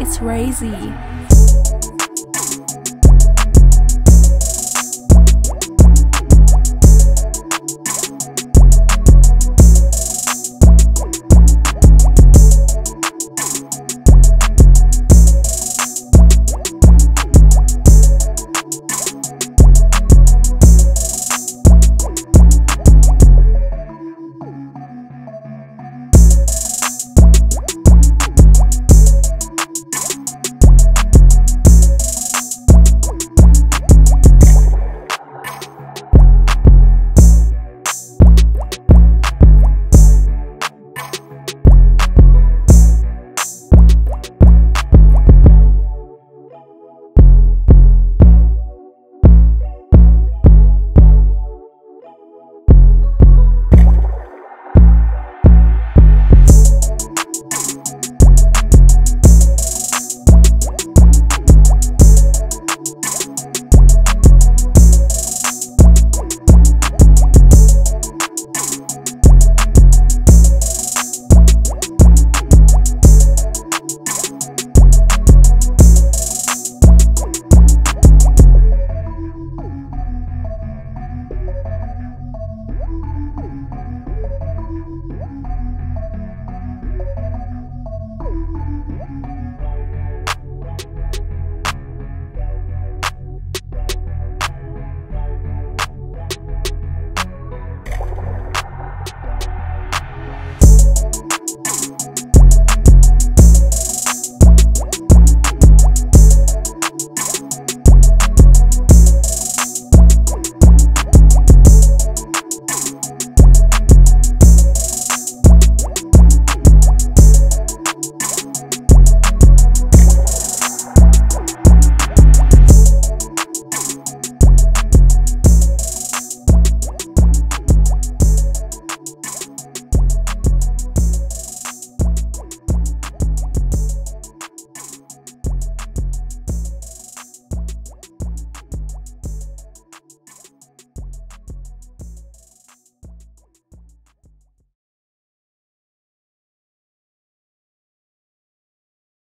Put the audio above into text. It's crazy.